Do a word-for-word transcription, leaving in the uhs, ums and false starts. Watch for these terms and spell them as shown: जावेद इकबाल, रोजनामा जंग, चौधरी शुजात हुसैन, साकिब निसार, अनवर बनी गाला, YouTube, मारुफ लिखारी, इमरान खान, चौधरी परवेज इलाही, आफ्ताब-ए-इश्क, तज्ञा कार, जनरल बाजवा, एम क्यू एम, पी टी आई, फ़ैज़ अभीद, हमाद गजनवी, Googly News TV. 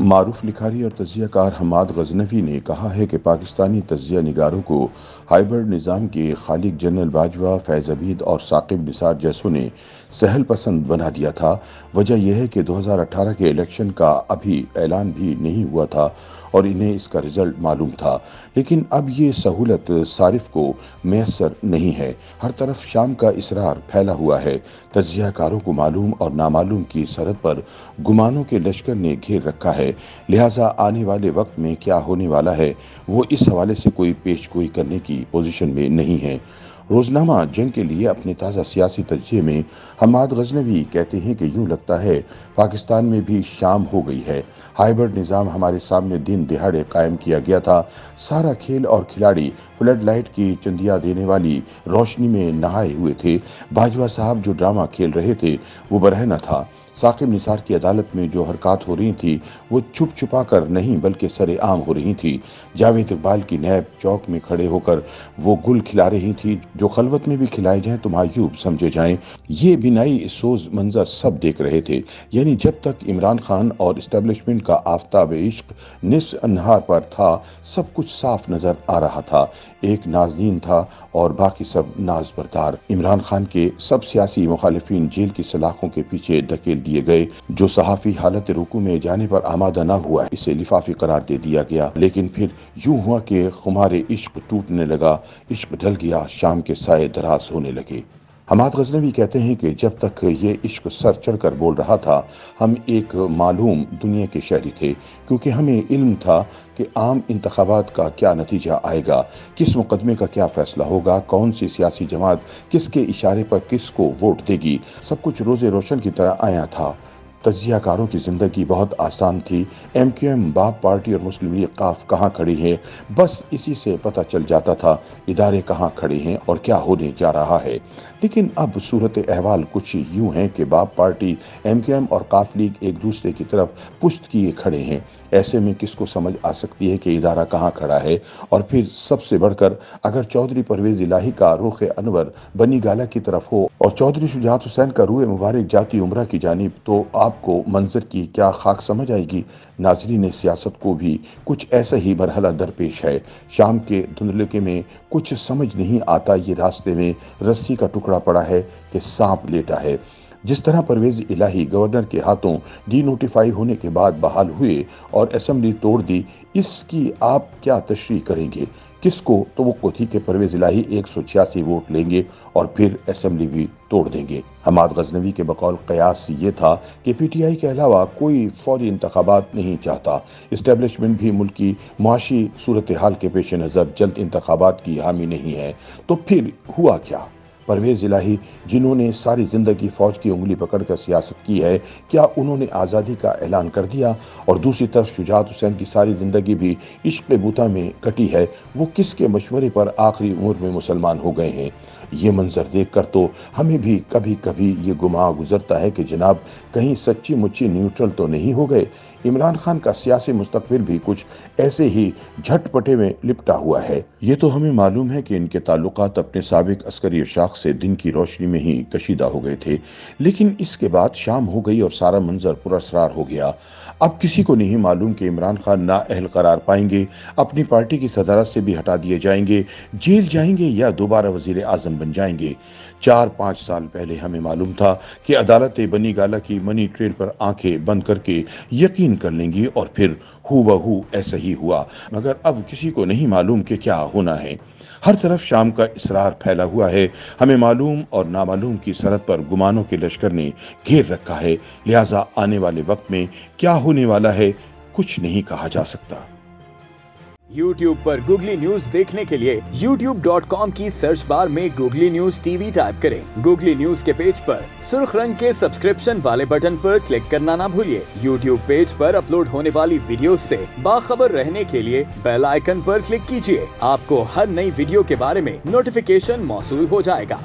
मारुफ लिखारी और तज्ञा कार हमाद गजनवी ने कहा है कि पाकिस्तानी तज्ञा निगारों को हाइब्रिड निज़ाम के खालिक जनरल बाजवा, फ़ैज़ अभीद और साकिब निसार जैसों ने सहल पसंद बना दिया था। वजह यह है कि दो हज़ार अठारह के इलेक्शन का अभी ऐलान भी नहीं हुआ था और इन्हें इसका रिज़ल्ट मालूम था, लेकिन अब ये सहूलत सारिफ को मैसर नहीं है। हर तरफ शाम का इसरार फैला हुआ है। तज्जियाकारों को मालूम और नामालूम की सरहद पर गुमानों के लश्कर ने घेर रखा है, लिहाजा आने वाले वक्त में क्या होने वाला है वो इस हवाले से कोई पेशगोई करने की पोजीशन में नहीं है। रोजनामा जंग के लिए अपने ताज़ा सियासी तजिए में हमाद गजनवी कहते हैं कि यूँ लगता है पाकिस्तान में भी शाम हो गई है। हाइब्रिड निज़ाम हमारे सामने दिन दिहाड़े कायम किया गया था। सारा खेल और खिलाड़ी फ्लड लाइट की चंदिया देने वाली रोशनी में नहाए हुए थे। बाजवा साहब जो ड्रामा खेल रहे थे वो बरहना था। साकिब निसार की अदालत में जो हरकत हो रही थी वो छुप छुपा कर नहीं बल्कि सरेआम हो रही थी। जावेद इकबाल की नैब चौक में खड़े होकर वो गुल खिला रही थी जो खलवत में भी खिलाए जाएं तो मायूब समझे जाएं। ये बिनाई सोज मंजर सब देख रहे थे। यानी जब तक इमरान खान और इस्टेब्लिशमेंट का आफ्ताब-ए-इश्क निस्फ़ अन्हार पर था सब कुछ साफ नज़र आ रहा था। एक नाज़नीन था और बाकी सब नाज बरदार। इमरान खान के सब सियासी मुखालिफिन जेल की सलाखों के पीछे धकेल दिए गए। जो सहाफ़ी हालत रुकू में जाने पर आमादा न हुआ इसे लिफाफी करार दे दिया गया। लेकिन फिर यूं हुआ कि खुमारे इश्क टूटने लगा, इश्क ढल गया, शाम के साए दराज होने लगे। हमाद गजनवी कहते हैं कि जब तक ये इश्क सर चढ़कर बोल रहा था हम एक मालूम दुनिया के शहरी थे, क्योंकि हमें इल्म था कि आम इंतखाबात का क्या नतीजा आएगा, किस मुकदमे का क्या फैसला होगा, कौन सी सियासी जमात किसके इशारे पर किसको वोट देगी। सब कुछ रोज़े रोशन की तरह आया था। तज्जियाकारों की ज़िंदगी बहुत आसान थी। एम क्यू एम बाप पार्टी और मुस्लिम लीग काफ कहाँ खड़ी है बस इसी से पता चल जाता था इदारे कहाँ खड़े हैं और क्या होने जा रहा है। लेकिन अब सूरत अहवाल कुछ यूँ है कि बाप पार्टी, एम क्यू एम और काफ लीग एक दूसरे की तरफ पुश्त किए खड़े हैं। ऐसे में किसको समझ आ सकती है कि इदारा कहाँ खड़ा है। और फिर सबसे बढ़कर अगर चौधरी परवेज इलाही का रुख अनवर बनी गाला की तरफ हो और चौधरी शुजात हुसैन का रूए मुबारक जाती उम्रा की जानिब, तो आपको मंजर की क्या खाक समझ आएगी। नाजरीन सियासत को भी कुछ ऐसा ही मरहला दरपेश है। शाम के धुंधलके में कुछ समझ नहीं आता। ये रास्ते में रस्सी का टुकड़ा पड़ा है कि सांप लेटा है। जिस तरह परवेज इलाही गवर्नर के हाथों डी नोटिफाई होने के बाद बहाल हुए और असेंबली तोड़ दी, इसकी आप क्या तशरीह करेंगे। किसको तो थी कि परवेज इलाही एक सौ छियासी वोट लेंगे और फिर असेंबली भी तोड़ देंगे। हमाद गजनवी के बकौल कयास ये था कि पी टी आई के अलावा कोई फौरी इंतखाबात नहीं चाहता। इस्टेब्लिशमेंट भी मुल्क की मुआशी सूरत हाल के पेश नज़र जल्द इंतखाबात की हामी नहीं है। तो फिर हुआ क्या। परवेज इलाही जिन्होंने सारी ज़िंदगी फ़ौज की उंगली पकड़कर सियासत की है, क्या उन्होंने आज़ादी का ऐलान कर दिया। और दूसरी तरफ शुजात हुसैन की सारी ज़िंदगी भी इश्क बूता में कटी है, वो किसके मशवरे पर आखिरी उम्र में मुसलमान हो गए हैं। ये मंजर देखकर तो हमें भी कभी कभी ये गुमा गुजरता है कि जनाब कहीं सच्ची मुच्ची न्यूट्रल तो नहीं हो गए। इमरान खान का सियासी मुस्तकबिल भी कुछ ऐसे ही झटपटे में लिपटा हुआ है। ये तो हमें मालूम है कि इनके ताल्लुकात अपने साबिक अस्करी शाख से दिन की रोशनी में ही कशीदा हो गए थे, लेकिन इसके बाद शाम हो गई और सारा मंजर पुरअसरार हो गया। अब किसी को नहीं मालूम कि इमरान खान ना अहल करार पाएंगे, अपनी पार्टी की सदारत से भी हटा दिए जाएंगे, जेल जाएंगे या दोबारा वजीर आजम बन जाएंगे। चार पाँच साल पहले हमें मालूम था कि अदालत बनी गाला की मनी ट्रेल पर आंखें बंद करके यकीन कर लेंगी और फिर हूबहू ऐसा ही हुआ। मगर अब किसी को नहीं मालूम कि क्या होना है। हर तरफ शाम का इसरार फैला हुआ है। हमें मालूम और नामालूम की सरहद पर गुमानों के लश्कर ने घेर रखा है, लिहाजा आने वाले वक्त में क्या होने वाला है कुछ नहीं कहा जा सकता। YouTube पर Googly News देखने के लिए यूट्यूब डॉट कॉम की सर्च बार में Googly News T V type करें। Googly News के पेज पर सुर्ख रंग के सब्सक्रिप्शन वाले बटन पर क्लिक करना ना भूलिए। YouTube पेज पर अपलोड होने वाली वीडियोस से बाखबर रहने के लिए बेल आइकन पर क्लिक कीजिए। आपको हर नई वीडियो के बारे में नोटिफिकेशन मौसूल हो जाएगा।